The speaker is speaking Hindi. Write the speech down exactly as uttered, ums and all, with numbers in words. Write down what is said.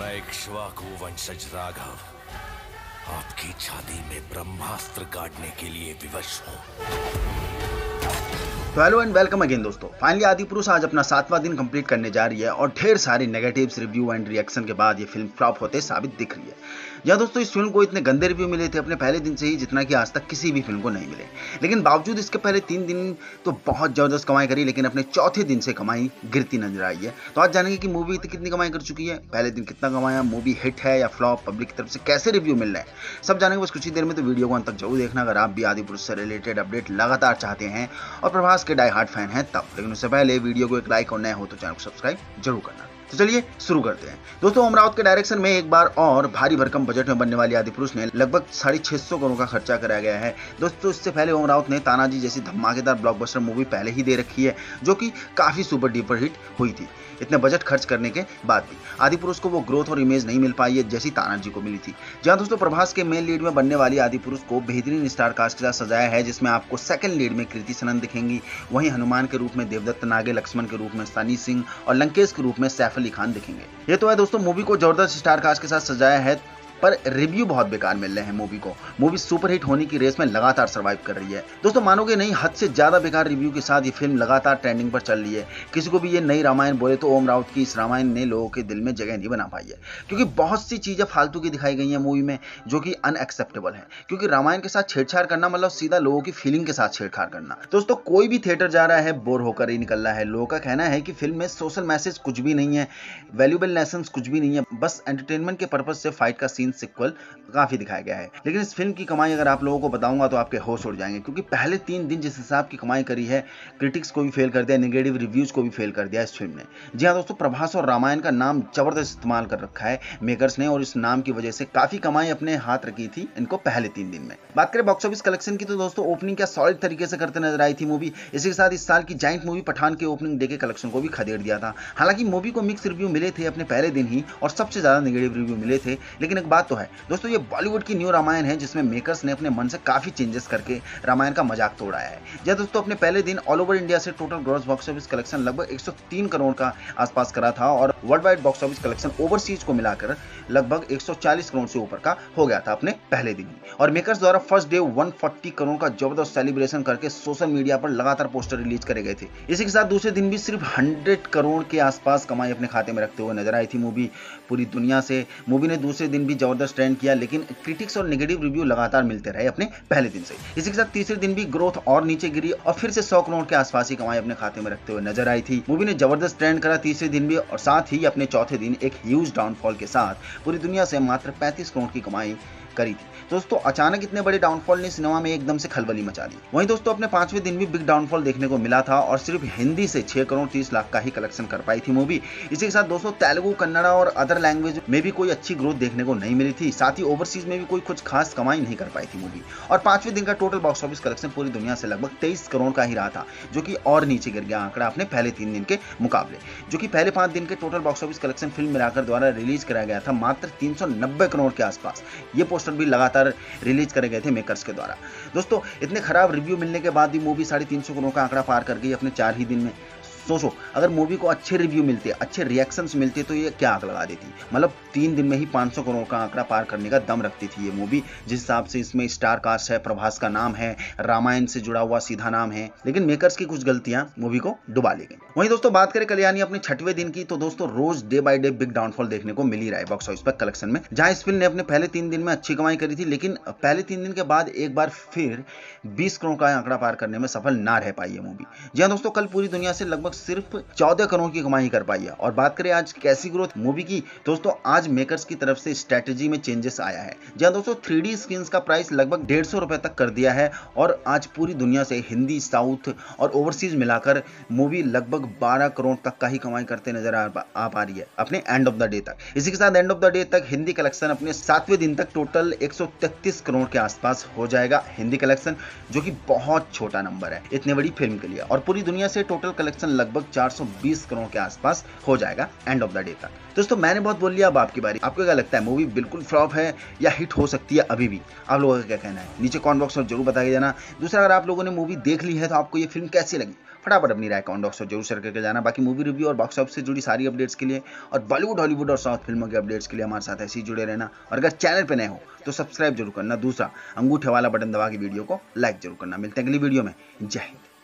मैं इक्ष्वाकु वंशज राघव आपकी छाती में ब्रह्मास्त्र काटने के लिए विवश हूँ। तो हेलो एंड वेलकम अगेन दोस्तों, फाइनली आदिपुरुष आज अपना सातवां दिन कंप्लीट करने जा रही है और ढेर सारे नेगेटिव्स रिव्यू एंड रिएक्शन के बाद ये फिल्म फ्लॉप होते साबित दिख रही है। या दोस्तों इस फिल्म को इतने गंदे रिव्यू मिले थे अपने पहले दिन से ही, जितना कि आज तक किसी भी फिल्म को नहीं मिले। लेकिन बावजूद इसके पहले तीन दिन तो बहुत ज़बरदस्त कमाई करी, लेकिन अपने चौथे दिन से कमाई गिरती नजर आई है। तो आज जानेंगे कि मूवी कितनी कमाई कर चुकी है, पहले दिन कितना कमाया, मूवी हिट है या फ्लॉप, पब्लिक की तरफ से कैसे रिव्यू मिल रहा है, सब जानेंगे बस कुछ ही देर में। तो वीडियो को अंत तक जरूर देखना अगर आप भी आदिपुरुष से रिलेटेड अपडेट लगातार चाहते हैं और प्रभास के डाई हार्ड फैन हैं तब। लेकिन उससे पहले वीडियो को एक लाइक और नया हो तो चैनल को सब्सक्राइब जरूर करना। तो चलिए शुरू करते हैं दोस्तों। ओम राउत के डायरेक्शन में एक बार और भारी भरकम बजट में बनने वाली आदिपुरुष ने लगभग साढ़े छह सौ करोड़ का खर्चा कराया गया है। दोस्तों इससे पहले ओम राउत ने तानाजी जैसी धमाकेदार ब्लॉकबस्टर मूवी पहले ही दे रखी है, जो कि काफी सुपर डुपर हिट हुई थी। इतने बजट खर्च करने के बाद भी आदिपुरुष को वो ग्रोथ और इमेज नहीं मिल पाई है जैसी तानाजी को मिली थी। जहां दोस्तों प्रभास के मेन लीड में बनने वाली आदिपुरुष को बेहतरीन स्टार कास्ट के साथ सजाया है, जिसमें आपको सेकंड लीड में कीर्ति सनन दिखेंगी, वहीं हनुमान के रूप में देवदत्त नागे, लक्ष्मण के रूप में सनी सिंह और लंकेश के रूप में सैफ लिखान दिखेंगे। ये तो है दोस्तों मूवी को जबरदस्त स्टार कास्ट के साथ सजाया है, पर रिव्यू बहुत बेकार मिल रहे हैं मूवी को। मूवी सुपरहिट होने की रेस में लगातार सर्वाइव कर रही है। दोस्तों मानोगे नहीं, हद से ज्यादा बेकार रिव्यू के साथ ये फिल्म लगातार ट्रेंडिंग पर चल रही है। किसी को भी ये नई रामायण बोले तो ओम राउत की इस रामायण ने लोगों के दिल में जगह नहीं बना पाई है, क्योंकि बहुत सी चीजें फालतू की दिखाई गई है मूवी में, जो कि अनएक्सेप्टेबल है। क्योंकि रामायण के साथ छेड़छाड़ करना मतलब सीधा लोगों की फीलिंग के साथ छेड़छाड़ करना। दोस्तों कोई भी थिएटर जा रहा है बोर होकर ही निकल रहा है। लोगों का कहना है कि फिल्म में सोशल मैसेज कुछ भी नहीं है, वैल्यूएबल लेसन कुछ भी नहीं है, बस एंटरटेनमेंट के पर्पज से फाइट का सीन सिक्वल काफी दिखाया गया है। लेकिन इस फिल्म की कमाई अगर आप लोगों को बताऊंगा तो आपके होश उड़ जाएंगे, क्योंकि पहले तीन दिन जिस हिसाब की कमाई करी है, क्रिटिक्स को भी फेल कर दिया, नेगेटिव रिव्यूज को भी फेल कर दिया इस फिल्म ने। जी हाँ दोस्तों, प्रभास और रामायण का नाम जबरदस्त इस्तेमाल कर रखा है मेकर्स ने, और इस नाम की वजह से काफी कमाई अपने हाथ रखी थी इनको पहले तीन दिन में। बात करें बॉक्स ऑफिस कलेक्शन की तो दोस्तों ओपनिंग क्या सॉलिड तरीके से करते नजर आई थी मूवी। इसी के साथ इस साल की जायंट मूवी पठान के ओपनिंग डे के कलेक्शन को भी खदेड़ दिया था। हालांकि मूवी को मिक्स रिव्यू मिले थे अपने पहले दिन ही और सबसे ज्यादा नेगेटिव रिव्यू मिले थे। लेकिन बात तो है दोस्तों, ये बॉलीवुड की न्यू रामायण है जिसमें मेकर्स ने अपने मन से काफी चेंजेस करके रामायण का मजाक तोड़ाया है। जब दोस्तों अपने पहले दिन ऑल ओवर इंडिया से total gross box office collection लगभग एक सौ तीन करोड़ का आसपास करा था और world wide box office collection overseas को मिलाकर लगभग एक सौ चालीस करोड़ से ऊपर का हो गया था अपने पहले दिन। और मेकर्स द्वारा फर्स्ट डे एक सौ चालीस करोड़ का जबरदस्त सेलिब्रेशन करके सोशल मीडिया पर लगातार पोस्टर रिलीज करे गए थे। इसी के साथ दूसरे दिन भी सिर्फ सौ करोड़ के आसपास कमाई अपने खाते में रखते हुए नजर आई थी मूवी। पूरी दुनिया से मूवी ने दूसरे दिन भी जबरदस्त ट्रेंड किया, लेकिन क्रिटिक्स और नेगेटिव रिव्यू लगातार मिलते रहे अपने पहले दिन से। इसी के साथ तीसरे दिन भी ग्रोथ और नीचे गिरी और फिर से सौ करोड़ के आसपास ही कमाई अपने खाते में रखते हुए नजर आई थी। मूवी ने जबरदस्त ट्रेंड करा तीसरे दिन भी, और साथ ही अपने चौथे दिन एक ह्यूज डाउनफॉल के साथ पूरी दुनिया से मात्र पैंतीस करोड़ की कमाई करी थी। दोस्तों अचानक इतने बड़े डाउनफॉल ने सिनेमा में एकदम से खलबली मचा दी। वहीं दोस्तों अपने पांचवें दिन भी बिग डाउनफॉल देखने को मिला था और सिर्फ हिंदी से छह करोड़ तीस लाख का ही कलेक्शन कर पाई थी मूवी। इसी के साथ दोस्तों तेलुगु, कन्नड़ा और अदर लैंग्वेज में भी कोई अच्छी ग्रोथ देखने को नहीं मिली थी। साथ ही ओवरसीज में भी कोई कुछ खास कमाई नहीं कर पाई थी मूवी। और पांचवें दिन का टोटल बॉक्स ऑफिस कलेक्शन पूरी दुनिया से लगभग तेईस करोड़ का ही रहा था, जो कि और नीचे गिर गया आंकड़ा अपने पहले तीन दिन के मुकाबले। जो कि पहले पांच दिन के total box office collection film मिलाकर द्वारा रिलीज कराया गया था मात्र तीन सौ नब्बे करोड़ के आसपास। ये पोस्टर भी लगातार रिलीज करे गए थे मेकर्स के द्वारा। दोस्तों इतने खराब रिव्यू मिलने के बाद भी मूवी साढ़े तीन सौ करोड़ का आंकड़ा पार कर गई अपने चार ही दिन में। सोचो अगर मूवी को अच्छे रिव्यू मिलते, अच्छे रिएक्शंस मिलते तो ये क्या आग लगा देती। मतलब तीन दिन में ही पाँच सौ करोड़ का आंकड़ा पार करने का दम रखती थी ये मूवी। जिस हिसाब से इसमें स्टार कास्ट है, प्रभास का नाम है, रामायण से जुड़ा हुआ सीधा नाम है, लेकिन मेकर्स की कुछ गलतियां मूवी को डुबा ले गई। वहीं दोस्तों बात करें कल्याणी अपने छठवें दिन की तो दोस्तों रोज day by day big downfall देखने को मिल ही रहा है बॉक्स ऑफिस पर कलेक्शन में। जहां इस फिल्म ने अपने पहले तीन दिन में अच्छी कमाई करी थी, लेकिन पहले तीन दिन के बाद एक बार फिर बीस करोड़ का आंकड़ा पार करने में सफल ना रह पाई है मूवी। जी हाँ दोस्तों, कल पूरी दुनिया से लगभग सिर्फ चौदह करोड़ की कमाई कर पाई है। और बात करें आज कैसी ग्रोथ मूवी की, दोस्तों आज मेकर्स की तरफ से स्ट्रेटजी में चेंजेस आया है। जहां दोस्तों थ्री डी स्क्रीन्स का प्राइस लगभग डेढ़ सौ रुपए तक कर दिया है और आज पूरी दुनिया से हिंदी, साउथ और ओवरसीज मिलाकर मूवी लगभग बारह करोड़ तक का ही कमाई करते नजर आ पा रही है अपने एंड ऑफ द डे तक। इसी के साथ एंड ऑफ द डे तक हिंदी कलेक्शन अपने सातवें दिन तक टोटल एक सौ तैतीस करोड़ के आसपास हो जाएगा हिंदी कलेक्शन, जो कि बहुत छोटा नंबर है इतनी बड़ी फिल्म के लिए। और पूरी दुनिया से टोटल कलेक्शन लगभग चार सौ बीस करोड़ के आसपास हो जाएगा एंड ऑफ द डे तक। दोस्तों मैंने बहुत बोल लिया, अब आपकी बारी। आपको क्या लगता है, मूवी बिल्कुल फ्लॉप है या हिट हो सकती है अभी भी? आप लोगों का क्या कहना है नीचे कमेंट बॉक्स में जरूर बताइए जाना। दूसरा, अगर आप लोगों ने मूवी देख ली है तो आपको ये फिल्म कैसी लगी फटाफट अपनी राय कमेंट बॉक्स में जरूर शेयर करके जाना। बाकी मूवी रिव्यू और बॉक्स ऑफिस से जुड़ी सारी अपडेट्स के लिए और बॉलीवुड हॉलीवुड और साउथ फिल्मों के अपडेट्स के लिए हमारे साथ ऐसे ही जुड़े रहना। और अगर चैनल पर नए हो तो सब्सक्राइब जरूर करना। दूसरा अंगूठे वाला बटन दबा के वीडियो को लाइक जरूर करना। मिलते हैं अगली वीडियो में। जय हिंद।